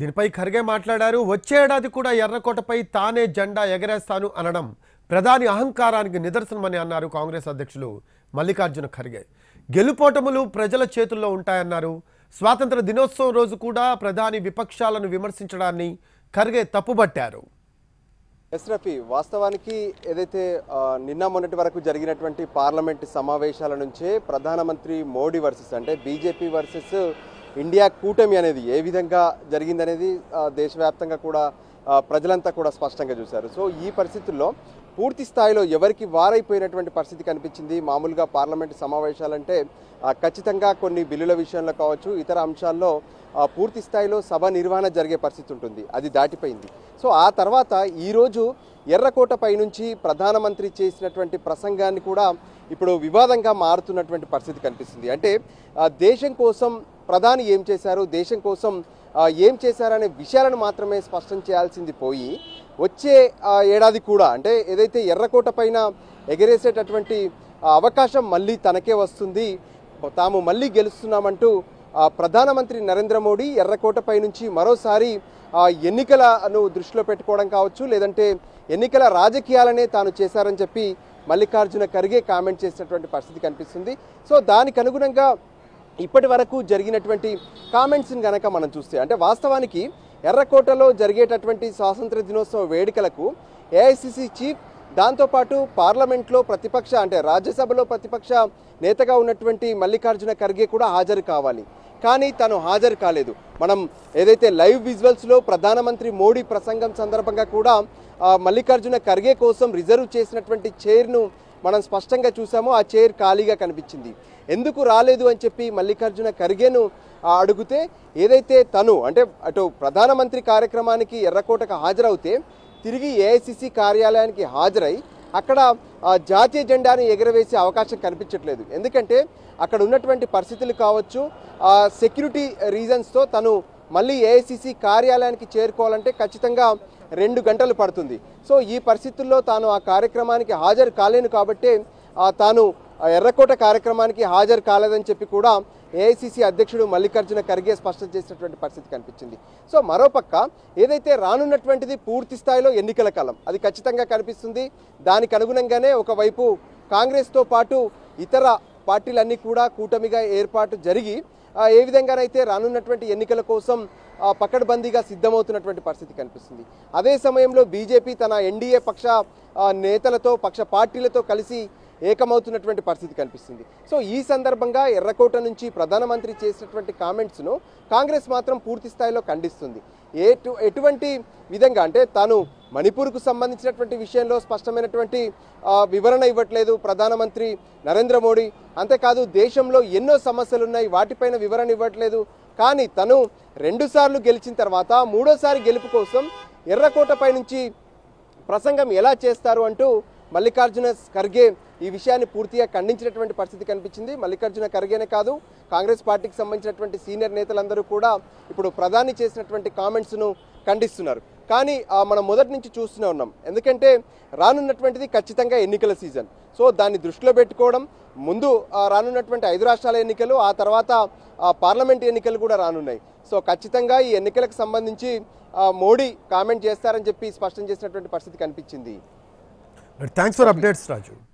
దీనిపై ఖర్గే మాట్లాడారు. వచ్చే ఏడాది కూడా ఎర్రకోటపై తానే జెండా ఎగరేస్తాను అనడం ప్రధాని అహంకారానికి నిదర్శనమని అన్నారు కాంగ్రెస్ అధ్యక్షులు మల్లికార్జున ఖర్గే. గెలుపోటములు ప్రజల చేతుల్లో ఉంటాయన్నారు. స్వాతంత్ర దినోత్సవం రోజు కూడా ప్రధాని విపక్షాలను విమర్శించడాన్ని ఖర్గే తప్పుబట్టారు. ఎస్ రఫీ, వాస్తవానికి ఏదైతే నిన్న మొన్నటి వరకు జరిగినటువంటి పార్లమెంటు సమావేశాల నుంచే ప్రధానమంత్రి మోడీ వర్సెస్ అంటే బీజేపీ వర్సెస్ ఇండియా కూటమి అనేది ఏ విధంగా జరిగిందనేది దేశవ్యాప్తంగా కూడా ప్రజలంతా కూడా స్పష్టంగా చూశారు. సో ఈ పరిస్థితుల్లో పూర్తి స్థాయిలో ఎవరికి వారైపోయినటువంటి పరిస్థితి కనిపించింది. మామూలుగా పార్లమెంటు సమావేశాలంటే ఖచ్చితంగా కొన్ని బిల్లుల విషయంలో కావచ్చు, ఇతర అంశాల్లో పూర్తి స్థాయిలో సభ నిర్వహణ జరిగే పరిస్థితి ఉంటుంది. అది దాటిపోయింది. సో ఆ తర్వాత ఈరోజు ఎర్రకోటపై నుంచి ప్రధానమంత్రి చేసినటువంటి ప్రసంగాన్ని కూడా ఇప్పుడు వివాదంగా మారుతున్నటువంటి పరిస్థితి కనిపిస్తుంది. అంటే దేశం కోసం ప్రధాని ఏం చేశారు, దేశం కోసం ఏం చేశారనే విషయాలను మాత్రమే స్పష్టం చేయాల్సింది పోయి వచ్చే ఏడాది కూడా అంటే ఏదైతే ఎర్రకోట పైన ఎగరేసేటటువంటి అవకాశం మళ్ళీ తనకే వస్తుంది, తాము మళ్ళీ గెలుస్తున్నామంటూ ప్రధానమంత్రి నరేంద్ర మోడీ ఎర్రకోటపై నుంచి మరోసారి ఎన్నికలను దృష్టిలో పెట్టుకోవడం కావచ్చు, లేదంటే ఎన్నికల రాజకీయాలనే తాను చేశారని చెప్పి మల్లికార్జున ఖర్గే కామెంట్ చేసినటువంటి పరిస్థితి కనిపిస్తుంది. సో దానికి అనుగుణంగా ఇప్పటి వరకు జరిగినటువంటి కామెంట్స్ని కనుక మనం చూస్తే అంటే వాస్తవానికి ఎర్రకోటలో జరిగేటటువంటి స్వాతంత్ర దినోత్సవ వేడుకలకు ఏఐసిసి చీఫ్, దాంతోపాటు పార్లమెంట్లో ప్రతిపక్ష అంటే రాజ్యసభలో ప్రతిపక్ష నేతగా ఉన్నటువంటి మల్లికార్జున ఖర్గే కూడా హాజరు కావాలి, కానీ తను హాజరు కాలేదు. మనం ఏదైతే లైవ్ విజువల్స్లో ప్రధానమంత్రి మోడీ ప్రసంగం సందర్భంగా కూడా మల్లికార్జున ఖర్గే కోసం రిజర్వ్ చేసినటువంటి చైర్ను మనం స్పష్టంగా చూసాము. ఆ చైర్ ఖాళీగా కనిపించింది. ఎందుకు రాలేదు అని చెప్పి మల్లికార్జున ఖర్గేను అడిగితే ఏదైతే తను అంటే అటు ప్రధానమంత్రి కార్యక్రమానికి ఎర్రకోటకు హాజరవుతే తిరిగి ఏఐసిసి కార్యాలయానికి హాజరై అక్కడ జాతీయ జెండాను ఎగరవేసే అవకాశం కనిపించట్లేదు. ఎందుకంటే అక్కడ ఉన్నటువంటి పరిస్థితులు కావచ్చు, సెక్యూరిటీ రీజన్స్తో తను మళ్ళీ ఏఐసిసి కార్యాలయానికి చేరుకోవాలంటే ఖచ్చితంగా 2 గంటలు పడుతుంది. సో ఈ పరిస్థితుల్లో తాను ఆ కార్యక్రమానికి హాజరు కాలేను కాబట్టి తాను ఎర్రకోట కార్యక్రమానికి హాజరు కాలేదని చెప్పి కూడా ఏఐసిసి అధ్యక్షుడు మల్లికార్జున ఖర్గే స్పష్టం చేసినటువంటి పరిస్థితి కనిపించింది. సో మరోపక్క ఏదైతే రానున్నటువంటిది పూర్తి స్థాయిలో ఎన్నికల కాలం, అది ఖచ్చితంగా కనిపిస్తుంది. దానికి అనుగుణంగానే ఒకవైపు కాంగ్రెస్తో పాటు ఇతర పార్టీలన్నీ కూడా కూటమిగా ఏర్పాటు జరిగి ఏ విధంగానైతే రానున్నటువంటి ఎన్నికల కోసం పకడ్బందీగా సిద్ధమవుతున్నటువంటి పరిస్థితి కనిపిస్తుంది. అదే సమయంలో బీజేపీ తన ఎన్డీఏ పక్ష నేతలతో పక్ష పార్టీలతో కలిసి ఏకమవుతున్నటువంటి పరిస్థితి కనిపిస్తుంది. సో ఈ సందర్భంగా ఎర్రకోట నుంచి ప్రధానమంత్రి చేసినటువంటి కామెంట్స్ను కాంగ్రెస్ మాత్రం పూర్తి స్థాయిలో ఖండిస్తుంది. ఎటువంటి విధంగా అంటే తాను మణిపూర్కు సంబంధించినటువంటి విషయంలో స్పష్టమైనటువంటి వివరణ ఇవ్వట్లేదు ప్రధానమంత్రి నరేంద్ర మోడీ, అంతేకాదు దేశంలో ఎన్నో సమస్యలు ఉన్నాయి వాటిపైన వివరణ ఇవ్వట్లేదు. కానీ తను 2 సార్లు గెలిచిన తర్వాత 3వ సారి గెలుపు కోసం ఎర్రకోటపై నుంచి ప్రసంగం ఎలా చేస్తారు అంటూ మల్లికార్జున ఖర్గే ఈ విషయాన్ని పూర్తిగా ఖండించినటువంటి పరిస్థితి కనిపించింది. మల్లికార్జున ఖర్గేనే కాదు, కాంగ్రెస్ పార్టీకి సంబంధించినటువంటి సీనియర్ నేతలందరూ కూడా ఇప్పుడు ప్రధాని చేసినటువంటి కామెంట్స్ను ఖండిస్తున్నారు. కానీ మనం మొదటి నుంచి చూస్తూనే ఉన్నాం. ఎందుకంటే రానున్నటువంటిది ఖచ్చితంగా ఎన్నికల సీజన్. సో దాన్ని దృష్టిలో పెట్టుకోవడం ముందు రానున్నటువంటి 5 రాష్ట్రాల ఎన్నికలు, ఆ తర్వాత పార్లమెంట్ ఎన్నికలు కూడా రానున్నాయి. సో ఖచ్చితంగా ఈ ఎన్నికలకు సంబంధించి మోడీ కామెంట్ చేస్తారని చెప్పి స్పష్టం చేసినటువంటి పరిస్థితి కనిపించింది. But thanks for updates, Raju.